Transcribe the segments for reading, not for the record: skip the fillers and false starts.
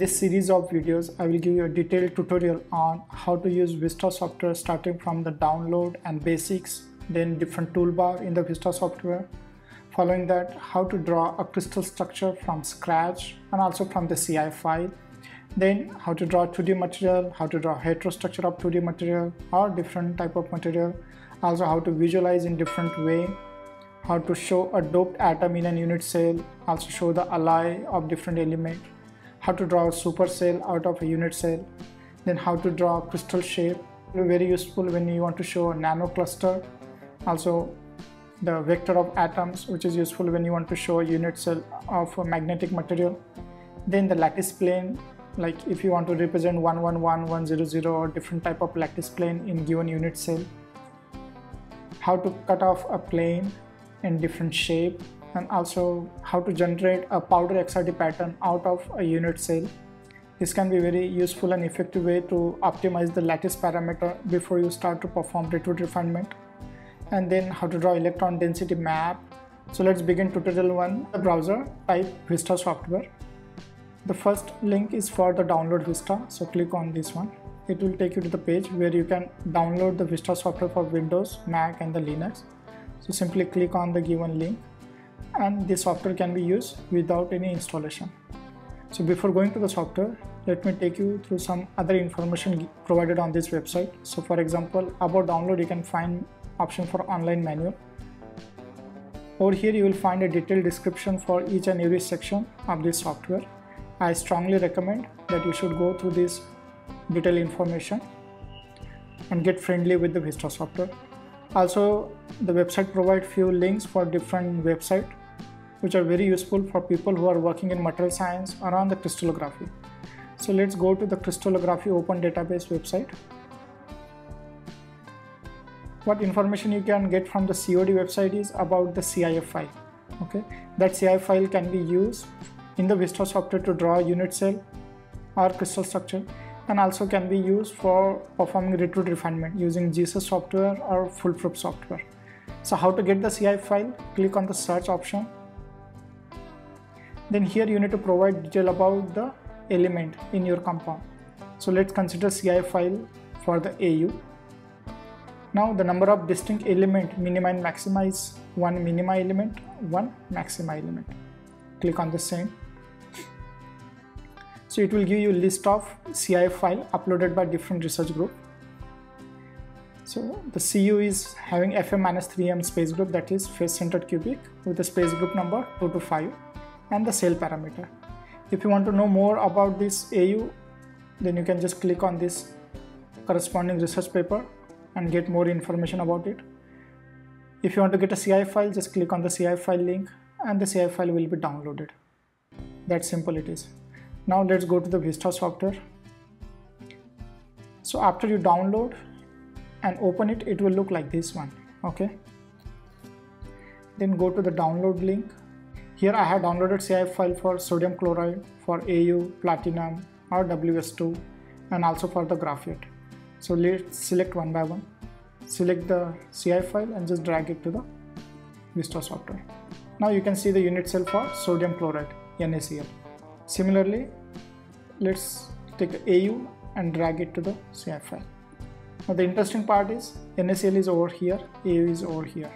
This series of videos, I will give you a detailed tutorial on how to use VESTA software, starting from the download and basics, then different toolbar in the VESTA software. Following that, how to draw a crystal structure from scratch and also from the CIF file. Then how to draw 2D material, how to draw heterostructure of 2D material or different type of material. Also how to visualize in different way. How to show a doped atom in a unit cell. Also show the alloy of different element. How to draw a supercell out of a unit cell, then how to draw a crystal shape, very useful when you want to show a nano cluster, also the vector of atoms, which is useful when you want to show a unit cell of a magnetic material, then the lattice plane, like if you want to represent 1, 1, 1, 1, 0, 0 or different type of lattice plane in given unit cell, how to cut off a plane in different shape, and also how to generate a powder XRD pattern out of a unit cell. This can be very useful and effective way to optimize the lattice parameter before you start to perform retweet refinement. And then how to draw electron density map. So let's begin tutorial 1. The browser, type VESTA software. The first link is for the download VESTA, so click on this one. It will take you to the page where you can download the VESTA software for Windows, Mac and the Linux. So simply click on the given link. And this software can be used without any installation. So before going to the software, let me take you through some other information provided on this website. So for example, about download, you can find option for online manual. Over here, you will find a detailed description for each and every section of this software. I strongly recommend that you should go through this detailed information and get friendly with the VESTA software. Also, the website provides few links for different websites, which are very useful for people who are working in material science or on the crystallography. So let's go to the crystallography open database website. What information you can get from the COD website is about the CIF file. Okay, that CIF file can be used in the VESTA software to draw unit cell or crystal structure, and also can be used for performing retweet refinement using gsus software or FullProf software. So how to get the CIF file? Click on the search option. Then here you need to provide detail about the element in your compound. So let's consider CIF file for the AU. Now the number of distinct element minima and maxima is 1 minima element, 1 maxima element. Click on the same. So it will give you a list of CIF file uploaded by different research group. So the CU is having FM-3M space group, that is face-centered cubic, with the space group number 2 to 5 and the cell parameter. If you want to know more about this AU, then you can just click on this corresponding research paper and get more information about it. If you want to get a CIF file, just click on the CIF file link and the CIF file will be downloaded. That's simple it is. Now let's go to the VESTA software. So after you download and open it, it will look like this one. Okay. Then go to the download link. Here I have downloaded CIF file for sodium chloride, for AU, platinum or WS2, and also for the graphite. So let's select one by one. Select the CIF file and just drag it to the VESTA software. Now you can see the unit cell for sodium chloride, NaCl. Similarly, let's take the AU and drag it to the CIF file. Now the interesting part is NaCl is over here, AU is over here.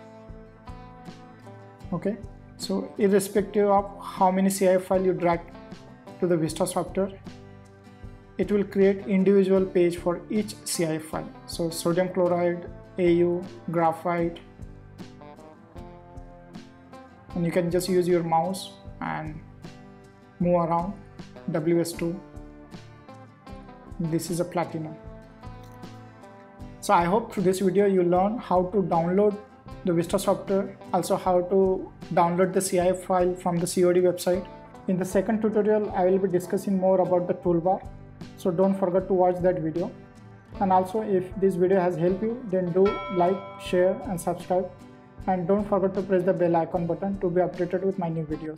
Okay, so irrespective of how many CIF file you drag to the VESTA software, it will create individual page for each CIF file. So sodium chloride, AU, graphite, and you can just use your mouse and move around. WS2, this is a platinum. So I hope through this video you learn how to download the VESTA software, also how to download the CIF file from the COD website. In the second tutorial, I will be discussing more about the toolbar, so don't forget to watch that video. And also, if this video has helped you, then do like, share and subscribe, and don't forget to press the bell icon button to be updated with my new videos.